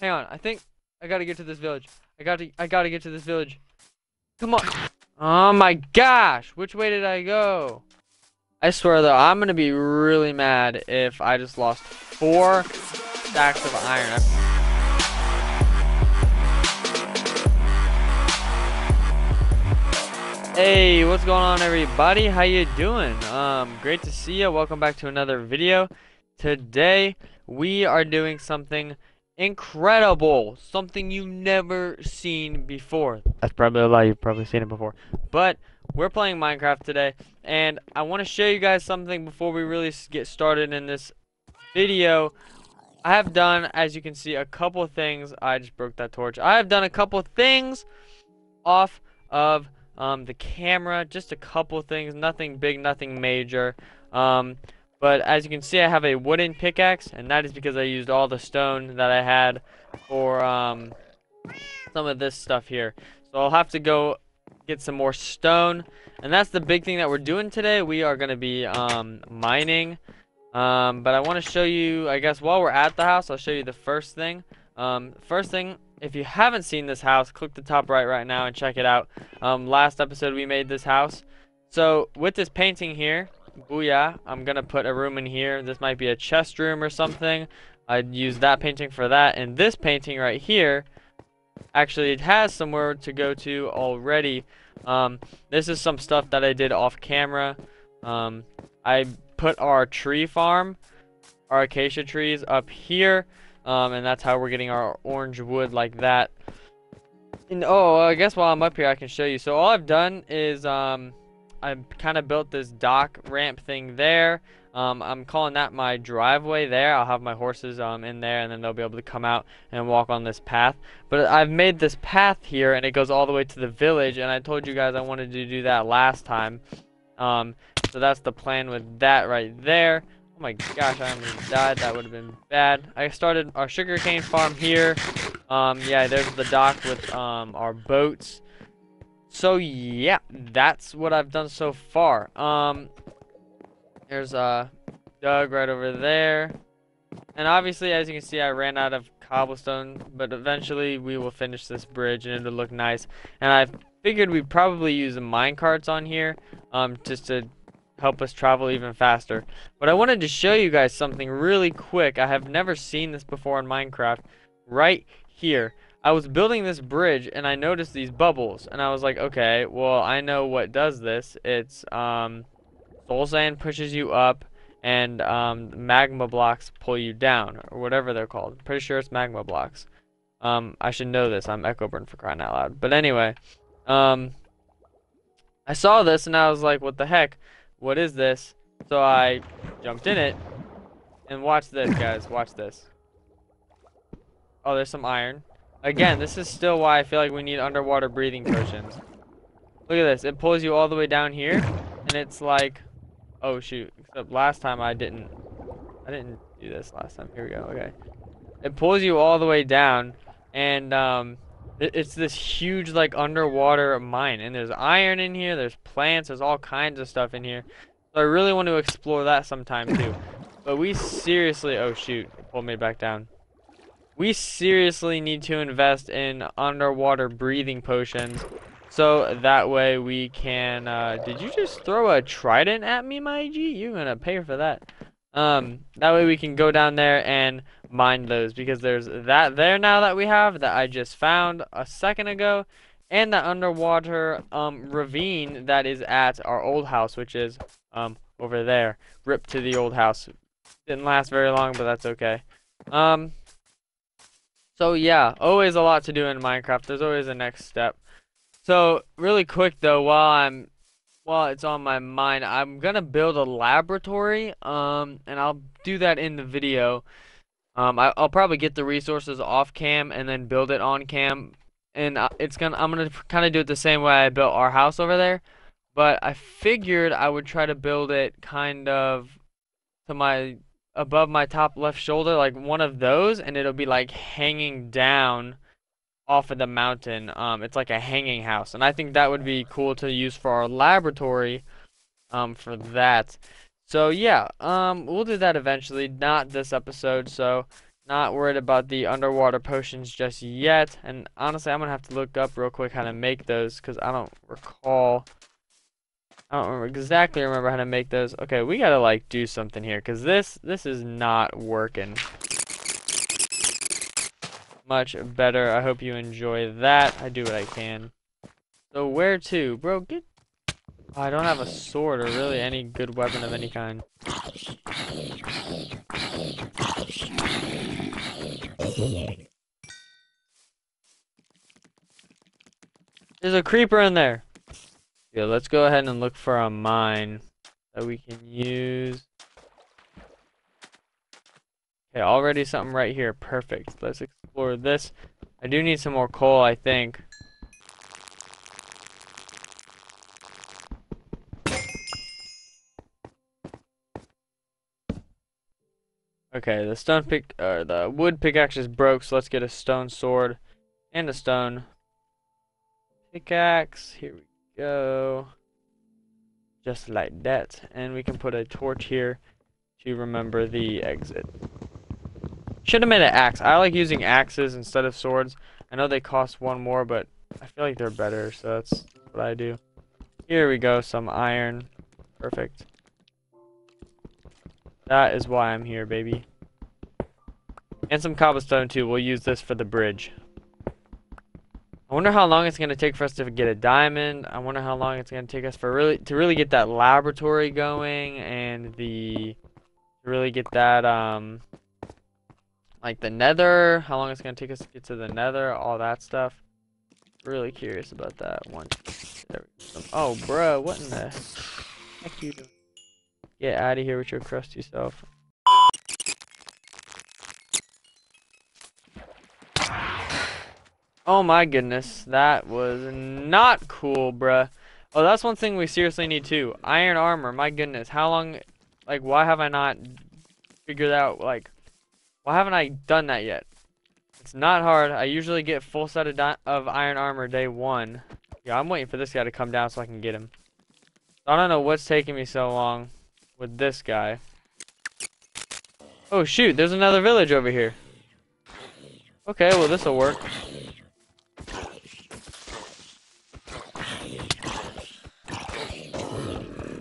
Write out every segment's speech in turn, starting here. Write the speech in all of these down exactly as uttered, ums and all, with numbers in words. Hang on, I think I gotta get to this village. I gotta I gotta get to this village. Come on. Oh my gosh, which way did I go? I swear though, I'm gonna be really mad if I just lost four stacks of iron. I Hey, what's going on everybody? How you doing? Um, great to see you. Welcome back to another video. Today, we are doing something incredible. Something you've never seen before. That's probably a lie. You've probably seen it before. But, we're playing Minecraft today. And I want to show you guys something before we really get started in this video. I have done, as you can see, a couple of things. I just broke that torch. I have done a couple of things off of Um, the camera, just a couple things, nothing big, nothing major. Um, but as you can see, I have a wooden pickaxe, and that is because I used all the stone that I had for um, some of this stuff here. So I'll have to go get some more stone, and that's the big thing that we're doing today. We are going to be um, mining, um, but I want to show you, I guess, while we're at the house, I'll show you the first thing. Um, first thing, if you haven't seen this house, click the top right right now and check it out. Um, last episode we made this house. So with this painting here, booyah, I'm going to put a room in here. This might be a chest room or something. I'd use that painting for that. And this painting right here, actually it has somewhere to go to already. Um, this is some stuff that I did off camera. Um, I put our tree farm, our acacia trees up here. Um, and that's how we're getting our orange wood like that. And oh, I guess while I'm up here, I can show you. So all I've done is um, I've kind of built this dock ramp thing there. Um, I'm calling that my driveway there. I'll have my horses um, in there, and then they'll be able to come out and walk on this path. But I've made this path here, and it goes all the way to the village. And I told you guys I wanted to do that last time. Um, so that's the plan with that right there. Oh my gosh, I almost died. That would have been bad. I started our sugarcane farm here. Um, yeah, there's the dock with um, our boats. So yeah, that's what I've done so far. Um, there's uh, Doug right over there. And obviously, as you can see, I ran out of cobblestone. But eventually, we will finish this bridge and it'll look nice. And I figured we'd probably use minecarts on here um, just to help us travel even faster. But I wanted to show you guys something really quick. I have never seen this before in Minecraft. Right here, I was building this bridge and I noticed these bubbles, and I was like, okay, well, I know what does this. It's um, soul sand pushes you up, and um, magma blocks pull you down, or whatever they're called. I'm pretty sure it's magma blocks. Um, I should know this. I'm EchoBurn, for crying out loud. But anyway, um, I saw this and I was like, what the heck? What is this? So I jumped in it, and watch this, guys. Watch this. Oh, there's some iron. Again, this is still why I feel like we need underwater breathing potions. Look at this. It pulls you all the way down here, and it's like, oh shoot. Except last time I didn't, I didn't do this last time. Here we go. Okay. It pulls you all the way down, and um, it, it's this huge like underwater mine. And there's iron in here. There's plants. There's all kinds of stuff in here. So I really want to explore that sometime too. But we seriously, oh shoot, pulled me back down. We seriously need to invest in underwater breathing potions, so that way we can. Uh, did you just throw a trident at me, my G? You're gonna pay for that. Um, that way we can go down there and mine those, because there's that there now that we have that I just found a second ago, and the underwater um, ravine that is at our old house, which is um, over there. Rip to the old house. Didn't last very long, but that's okay. Um, so yeah, always a lot to do in Minecraft. There's always a next step. So really quick though, while I'm while it's on my mind, I'm gonna build a laboratory, um, and I'll do that in the video. Um, I, I'll probably get the resources off cam and then build it on cam. And it's gonna. I'm gonna kind of do it the same way I built our house over there, but I figured I would try to build it kind of to my above my top left shoulder, like one of those, and it'll be like hanging down off of the mountain. Um, it's like a hanging house, and I think that would be cool to use for our laboratory. Um, for that. So yeah. Um, we'll do that eventually. Not this episode. So. Not worried about the underwater potions just yet. And honestly, I'm going to have to look up real quick how to make those, because I don't recall. I don't exactly remember how to make those. Okay, we got to, like, do something here, because this, this is not working much better. I hope you enjoy that. I do what I can. So where to? Bro, get... Oh, I don't have a sword or really any good weapon of any kind. There's a creeper in there. Yeah, let's go ahead and look for a mine that we can use. Okay, already something right here. Perfect. Let's explore this. I do need some more coal, I think. Okay, the stone pick or the wood pickaxe is broke, so let's get a stone sword and a stone pickaxe. Here we go. Just like that. And we can put a torch here to remember the exit. Should have made an axe. I like using axes instead of swords. I know they cost one more, but I feel like they're better, so that's what I do. Here we go, some iron. Perfect. That is why I'm here, baby. And some cobblestone, too. We'll use this for the bridge. I wonder how long it's going to take for us to get a diamond. I wonder how long it's going to take us for really to really get that laboratory going, and the... to really get that, um... like the nether. How long it's going to take us to get to the nether. All that stuff. Really curious about that one. There we go. Oh, bro. What in the heck you doing? Get out of here with your crusty self. Oh my goodness, that was not cool, bruh. Oh, that's one thing we seriously need too. Iron armor, my goodness. How long, like, why have I not figured out, like, why haven't I done that yet? It's not hard. I usually get full set of, di of iron armor day one. Yeah, I'm waiting for this guy to come down so I can get him. I don't know what's taking me so long with this guy. Oh shoot, there's another village over here. Okay, well this'll work.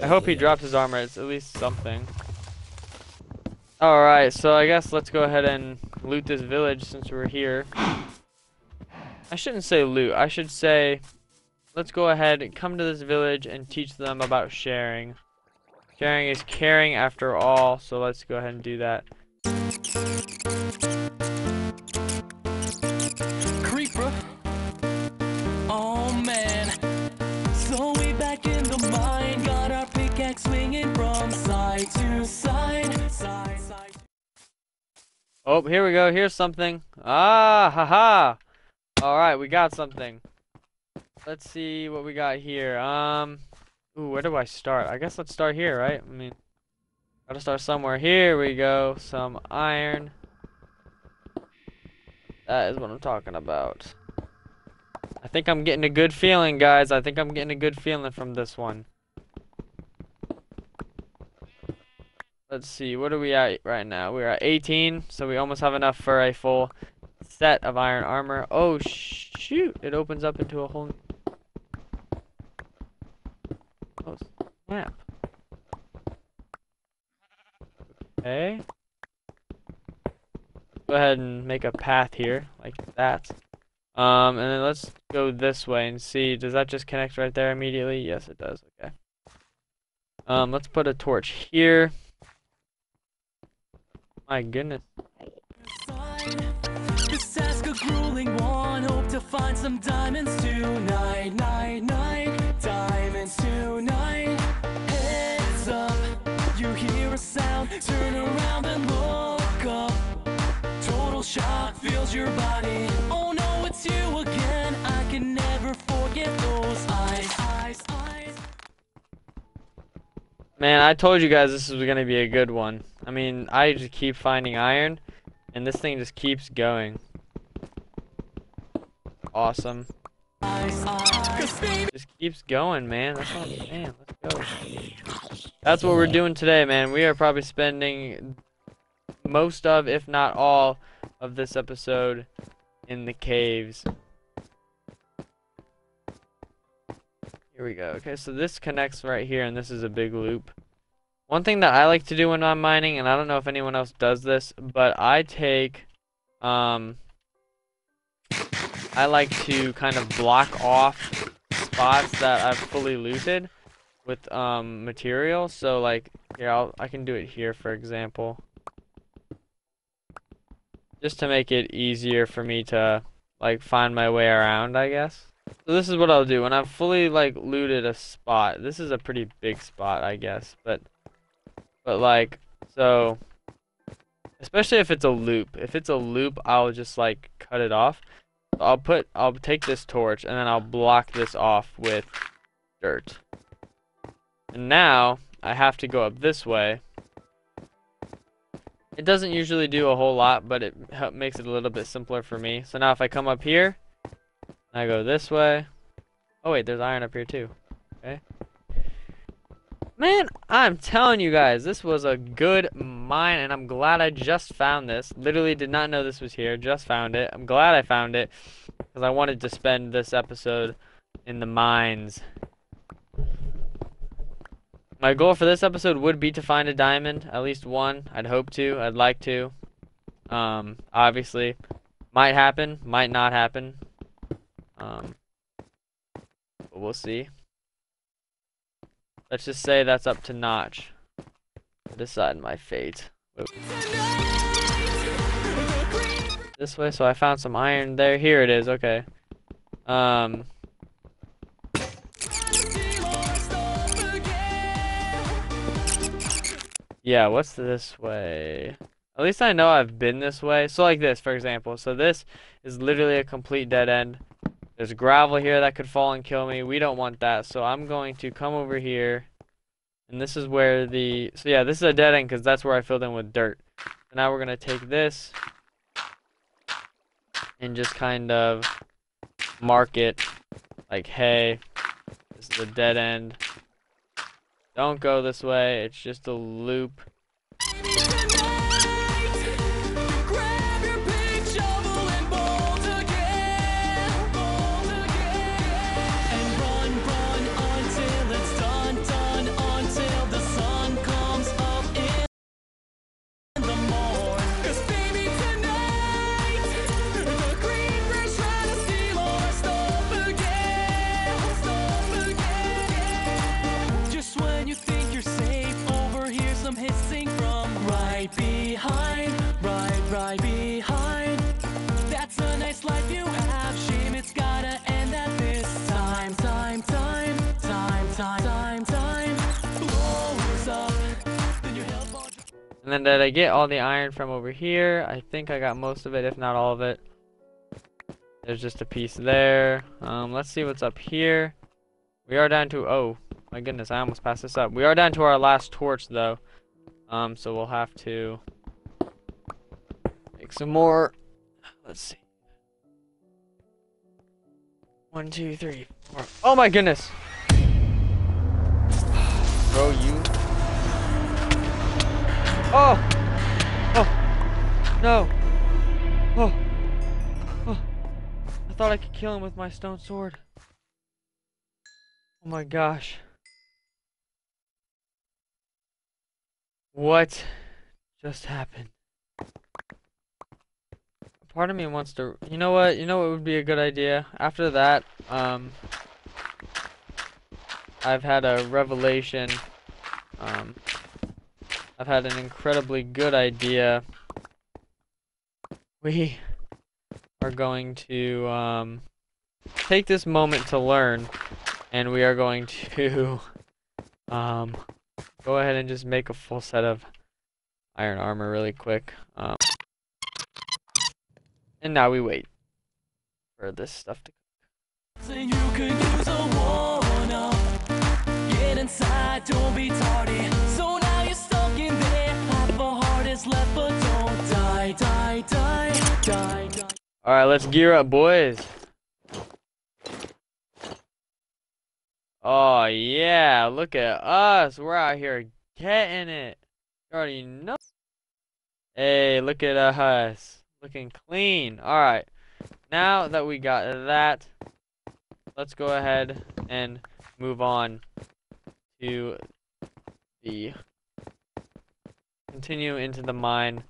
I hope he drops his armor, it's at least something. Alright, so I guess let's go ahead and loot this village since we're here. I shouldn't say loot, I should say let's go ahead and come to this village and teach them about sharing. Sharing is caring after all, so let's go ahead and do that. Creeper. Oh man. So we back in the mine, got our pickaxe swinging from side to side, side, side. Oh, here we go. Here's something. Ah, haha. All right, we got something. Let's see what we got here. Um. Ooh, where do I start? I guess let's start here, right? I mean, gotta start somewhere. Here we go. Some iron. That is what I'm talking about. I think I'm getting a good feeling, guys. I think I'm getting a good feeling from this one. Let's see. What are we at right now? We're at eighteen, so we almost have enough for a full set of iron armor. Oh, shoot. It opens up into a whole new map. Okay. Go ahead and make a path here, like that. Um, and then let's go this way and see. Does that just connect right there immediately? Yes, it does. Okay. Um, let's put a torch here. My goodness. This task a grueling one. Hope to find some diamonds tonight, night, night. Diamonds tonight. Heads up, you hear a sound. Turn around and look up. Total shock fills your body. Oh no, it's you again. I can never forget those eyes, eyes, eyes. Man, I told you guys this was gonna be a good one. I mean, I just keep finding iron. And this thing just keeps going. Awesome. Just keeps going, man. That's what I'm saying. Let's go. That's what we're doing today, man. We are probably spending most of, if not all, of this episode in the caves. Here we go. Okay, so this connects right here, and this is a big loop. One thing that I like to do when I'm mining, and I don't know if anyone else does this, but I take, um, I like to kind of block off spots that I've fully looted with um, material. So, like, here, I'll, I can do it here, for example, just to make it easier for me to, like, find my way around, I guess. So this is what I'll do when I've fully, like, looted a spot. This is a pretty big spot, I guess, but but like, so especially if it's a loop. If it's a loop, I'll just, like, cut it off. So I'll put I'll take this torch and then I'll block this off with dirt. And now I have to go up this way. It doesn't usually do a whole lot, but it makes it a little bit simpler for me. So now if I come up here, I go this way. Oh wait, there's iron up here too. Okay. Man, I'm telling you guys, this was a good mine, and I'm glad I just found this. Literally did not know this was here, just found it. I'm glad I found it, because I wanted to spend this episode in the mines. My goal for this episode would be to find a diamond, at least one. I'd hope to, I'd like to. Um, obviously, might happen, might not happen. Um, but we'll see. Let's just say that's up to Notch to decide my fate. This way, so I found some iron there. Here it is, okay. Um, yeah, what's this way? At least I know I've been this way. So like this, for example. So this is literally a complete dead end. There's gravel here that could fall and kill me. We don't want that, so I'm going to come over here. And this is where the... So yeah, this is a dead end because that's where I filled in with dirt. So now we're going to take this and just kind of mark it like, hey, this is a dead end. Don't go this way. It's just a loop. And then did I get all the iron from over here? I think I got most of it, if not all of it. There's just a piece there. Um, let's see what's up here. We are down to... Oh, my goodness, I almost passed this up. We are down to our last torch, though. Um, so we'll have to make some more. Let's see. One, two, three, four. Oh, my goodness! Bro, you... Oh! Oh! No! Oh! Oh! I thought I could kill him with my stone sword. Oh my gosh. What just happened? Part of me wants to... You know what? You know what would be a good idea? After that, um... I've had a revelation. Um... I've had an incredibly good idea. We are going to um, take this moment to learn, and we are going to um, go ahead and just make a full set of iron armor really quick. Um, and now we wait for this stuff to cook. So you could use a one-up. Get inside, don't be tardy. So left, but don't die, die, die, die, die. All right, let's gear up, boys. Oh yeah, look at us. We're out here getting it. You already know. Hey, look at us. Looking clean. Alright. Now that we got that, let's go ahead and move on to the... Continue into the mine.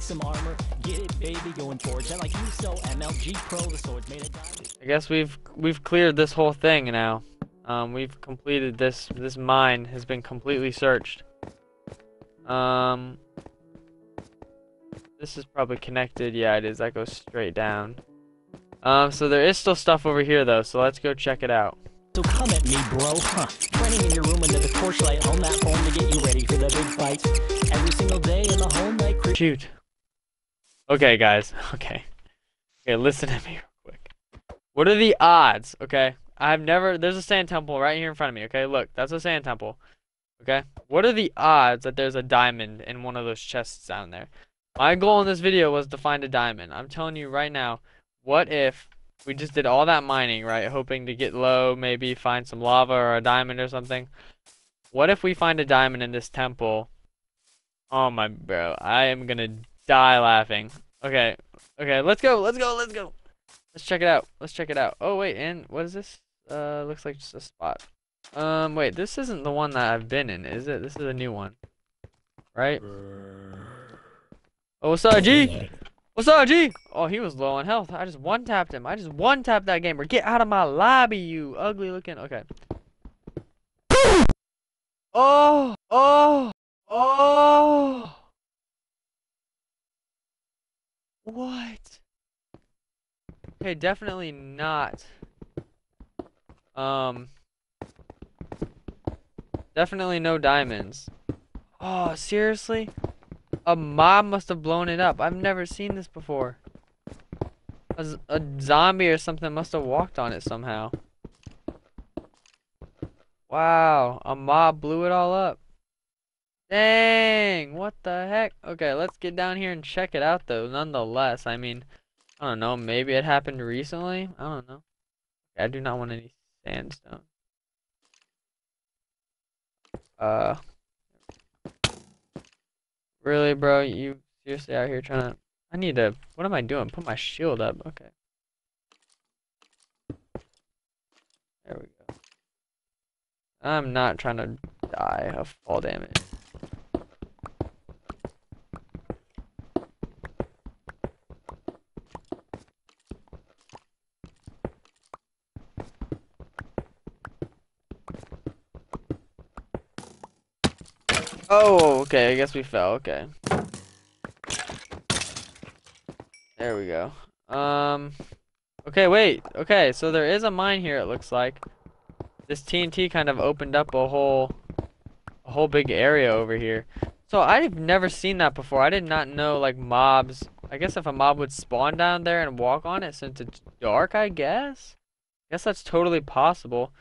Some armor, get it baby, going towards like you, so M L G Pro, the sword's made of diamond. I guess we've we've cleared this whole thing now. Um we've completed this this mine has been completely searched. Um This is probably connected. Yeah, it is. That goes straight down. Um so there is still stuff over here though, so let's go check it out. So come at me, bro, huh? Training in your room under the torchlight, on that home to get you ready for the big fight. Every single day in the home night creep. Shoot. Okay, guys. Okay. Okay, listen to me real quick. What are the odds? Okay. I've never... There's a sand temple right here in front of me. Okay, look. That's a sand temple. Okay. What are the odds that there's a diamond in one of those chests down there? My goal in this video was to find a diamond. I'm telling you right now, what if we just did all that mining, right? Hoping to get low, maybe find some lava or a diamond or something. What if we find a diamond in this temple? Oh, my bro. I am gonna... die laughing. Okay, okay, let's go, let's go, let's go. Let's check it out. Let's check it out. Oh wait, and what is this? Uh, looks like just a spot. Um, wait, this isn't the one that I've been in, is it? This is a new one, right? Oh, what's up, G? What's up, G? Oh, he was low on health. I just one tapped him. I just one tapped that gamer. Get out of my lobby, you ugly looking. Okay. Oh, oh, oh. What? Okay, definitely not. Um, definitely no diamonds. Oh, seriously? A mob must have blown it up. I've never seen this before. A, z a zombie or something must have walked on it somehow. Wow, a mob blew it all up. Dang, what the heck? Okay, let's get down here and check it out though, nonetheless. I mean, I don't know, maybe it happened recently? I don't know. Okay, I do not want any sandstone. Uh, really, bro? You seriously out here trying to... I need to... What am I doing? Put my shield up. Okay. There we go. I'm not trying to die of fall damage. Oh, okay, I guess we fell, okay. There we go. Um, okay, wait, okay, so there is a mine here, it looks like. This T N T kind of opened up a whole, a whole big area over here. So I've never seen that before. I did not know, like, mobs. I guess if a mob would spawn down there and walk on it since it's dark, I guess? I guess that's totally possible.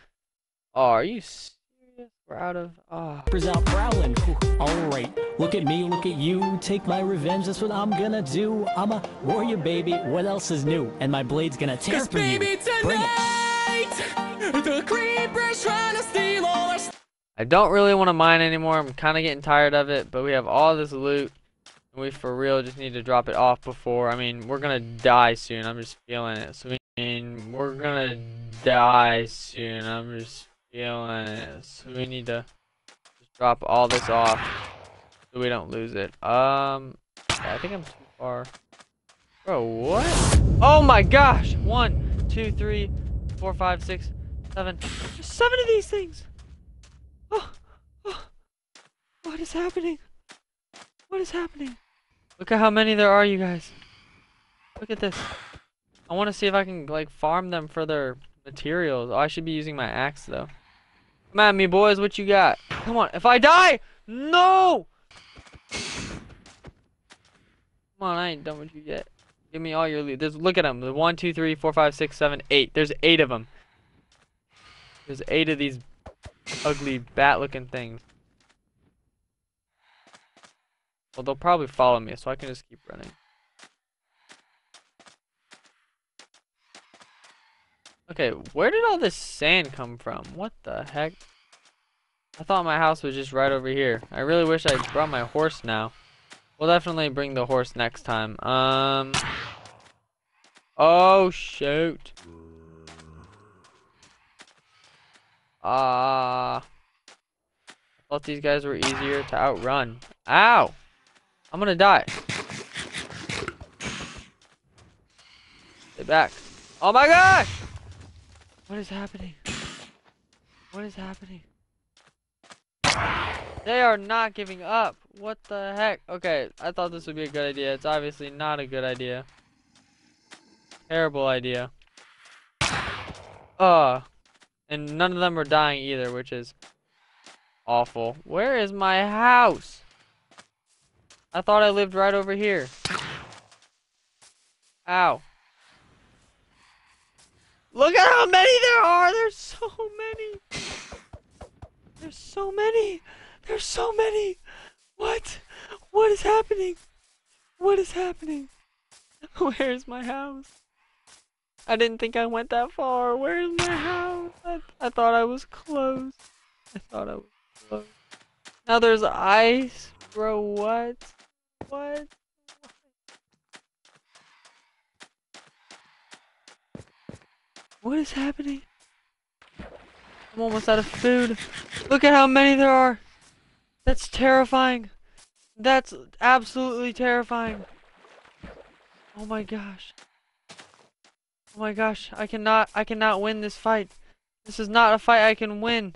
Oh, are you serious? We're out of ah. Oh. Out prowling. All right, look at me, look at you. Take my revenge. That's what I'm gonna do. I'm a warrior, baby. What else is new? And my blade's gonna tear through you. Bring it. The creeper's trying to steal all our. I don't really want to mine anymore. I'm kind of getting tired of it. But we have all this loot, and we for real just need to drop it off before. I mean, we're gonna die soon. I'm just feeling it. So I mean, we're gonna die soon. I'm just. Yeah, so we need to just drop all this off so we don't lose it. Um, yeah, I think I'm too far. Bro, what? Oh my gosh! One, two, three, four, five, six, seven. There's seven of these things! Oh, oh, what is happening? What is happening? Look at how many there are, you guys. Look at this. I want to see if I can, like, farm them for their... materials. Oh, I should be using my axe though. Come at me, boys. What you got? Come on. If I die, No! Come on, I ain't done with you yet. Give me all your loot. There's, look at them. There's one, two, three, four, five, six, seven, eight. There's eight of them. There's eight of these ugly bat-looking things. Well, they'll probably follow me, so I can just keep running. Okay, where did all this sand come from? What the heck? I thought my house was just right over here. I really wish I brought my horse now. We'll definitely bring the horse next time. Um. Oh, shoot. Ah. Uh, I thought these guys were easier to outrun. Ow! I'm gonna die. Stay back. Oh my gosh! What is happening? What is happening? They are not giving up. What the heck? Okay, I thought this would be a good idea. It's obviously not a good idea. Terrible idea. Uh, and none of them are dying either, which is awful. Where is my house? I thought I lived right over here. Ow. Look at how many there are! There's so many! There's so many! There's so many! What? What is happening? What is happening? Where's my house? I didn't think I went that far. Where's my house? I, I thought I was close. I thought I was close. Now there's ice. Bro, what? What? What is happening? I'm almost out of food. Look at how many there are. That's terrifying. That's absolutely terrifying. Oh my gosh. Oh my gosh. I cannot I cannot win this fight. This is not a fight I can win.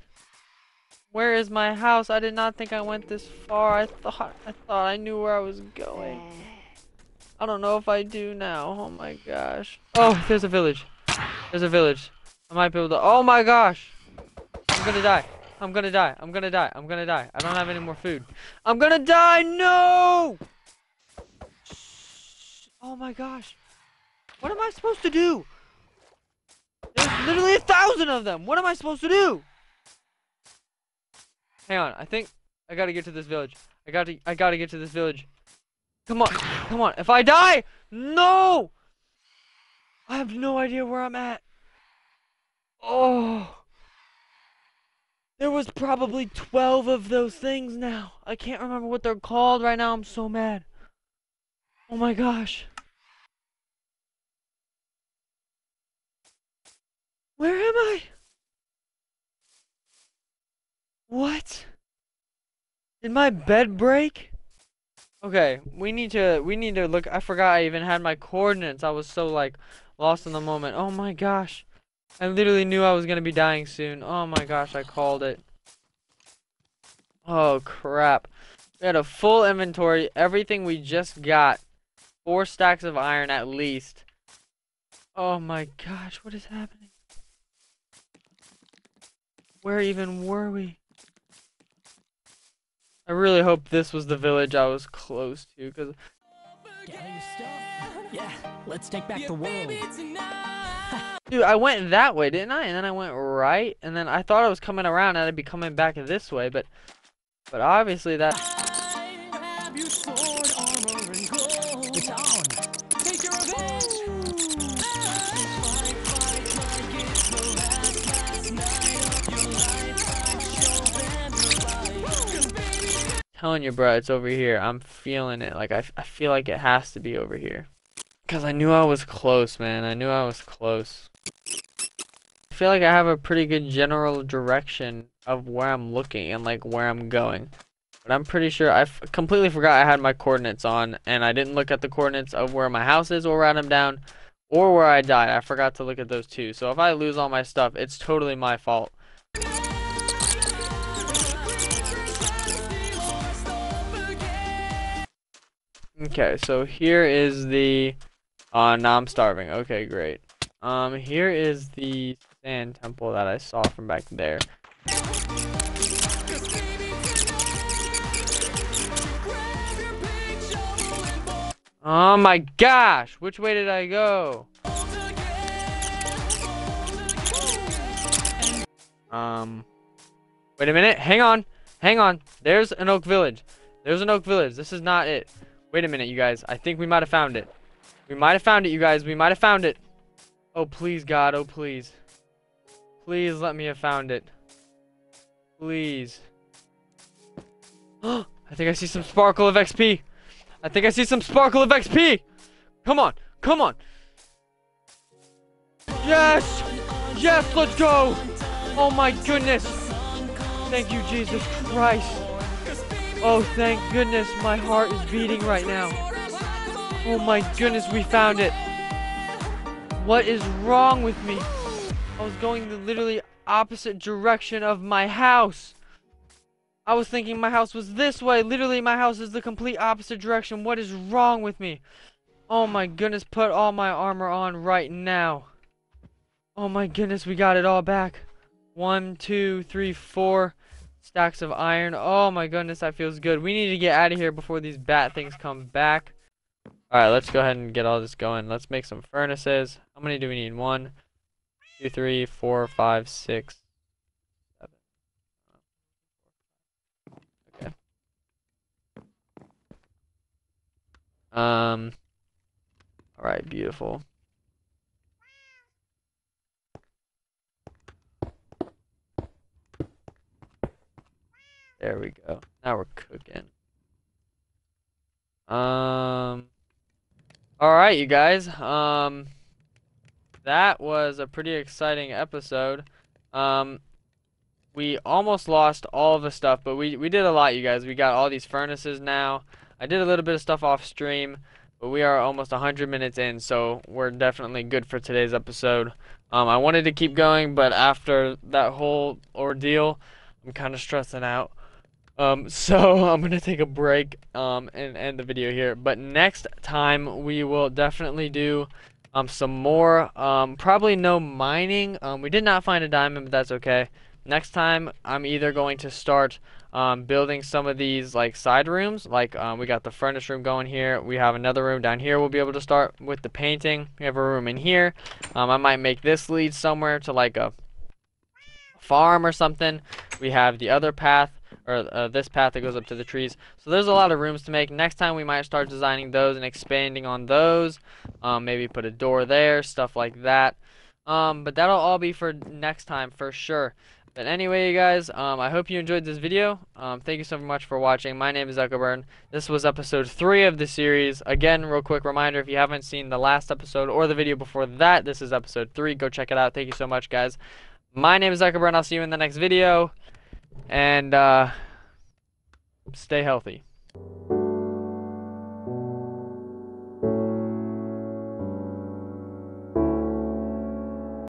Where is my house? I did not think I went this far. I thought I thought I knew where I was going. I don't know if I do now. Oh my gosh. Oh, there's a village. There's a village. I might be able to. Oh my gosh. I'm gonna die. I'm gonna die. I'm gonna die. I'm gonna die. I don't have any more food. I'm gonna die. No! Oh my gosh. What am I supposed to do? There's literally a thousand of them. What am I supposed to do? Hang on. I think I gotta get to this village. I gotta. I gotta get to this village. Come on. Come on. If I die, no! I have no idea where I'm at. Oh. There was probably twelve of those things now. I can't remember what they're called right now. I'm so mad. Oh my gosh. Where am I? What? Did my bed break? Okay, we need to we need to look. I forgot I even had my coordinates. I was so like lost in the moment. Oh my gosh. I literally knew I was gonna be dying soon. Oh my gosh, I called it. Oh crap. We had a full inventory. Everything we just got. Four stacks of iron at least. Oh my gosh, what is happening? Where even were we? I really hope this was the village I was close to, because gather your stuff. Yeah, let's take back the world. Dude, I went that way, didn't I? And then I went right, and then I thought I was coming around, and I'd be coming back this way, but, but obviously that. I have your sword, armor, and gold. It's on. Take your revenge. Fight, fight, fight, it's the last, last night of your life. I'm telling you, bro, it's over here. I'm feeling it. Like I, I feel like it has to be over here. Because I knew I was close, man. I knew I was close. I feel like I have a pretty good general direction of where I'm looking and like where I'm going. But I'm pretty sure I f completely forgot I had my coordinates on, and I didn't look at the coordinates of where my house is or write them down or where I died. I forgot to look at those two. So if I lose all my stuff, it's totally my fault. Okay, so here is the... Uh, now I'm starving. Okay, great. Um, here is the sand temple that I saw from back there. Oh my gosh, which way did I go? Um, wait a minute, hang on, hang on, there's an oak village, there's an oak village, this is not it. Wait a minute, you guys, I think we might have found it. We might have found it, you guys, we might have found it. Oh please, God, oh please. Please let me have found it. Please. Oh, I think I see some sparkle of X P. I think I see some sparkle of X P. Come on, come on. Yes, yes, let's go. Oh my goodness. Thank you, Jesus Christ. Oh, thank goodness, my heart is beating right now. Oh my goodness, we found it. What is wrong with me? I was going the literally opposite direction of my house. I was thinking my house was this way. Literally, my house is the complete opposite direction. What is wrong with me? Oh my goodness, put all my armor on right now. Oh my goodness, we got it all back. One, two, three, four stacks of iron. Oh my goodness, that feels good. We need to get out of here before these bat things come back. Alright, let's go ahead and get all this going. Let's make some furnaces. How many do we need? One, two, three, four, five, six. Um, all right, beautiful. There we go. Now we're cooking. Um, all right, you guys. Um, that was a pretty exciting episode. Um, we almost lost all of the stuff, but we, we did a lot, you guys. We got all these furnaces now. I did a little bit of stuff off stream, but we are almost one hundred minutes in, so we're definitely good for today's episode. Um, I wanted to keep going, but after that whole ordeal, I'm kind of stressing out. Um, so I'm going to take a break um, and end the video here. But next time, we will definitely do um, some more, um, probably no mining. Um, we did not find a diamond, but that's okay. Next time, I'm either going to start um, building some of these like side rooms. Like um, we got the furnace room going here. We have another room down here. We'll be able to start with the painting. We have a room in here. Um, I might make this lead somewhere to like a farm or something. We have the other path or uh, this path that goes up to the trees. So there's a lot of rooms to make. Next time, we might start designing those and expanding on those. Um, maybe put a door there, stuff like that. Um, but that'll all be for next time for sure. But anyway, you guys, um, I hope you enjoyed this video. Um, thank you so much for watching. My name is EchoBurn. This was episode three of the series. Again, real quick reminder, if you haven't seen the last episode or the video before that, this is episode three. Go check it out. Thank you so much, guys. My name is EchoBurn. I'll see you in the next video. And uh, stay healthy.